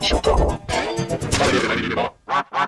to the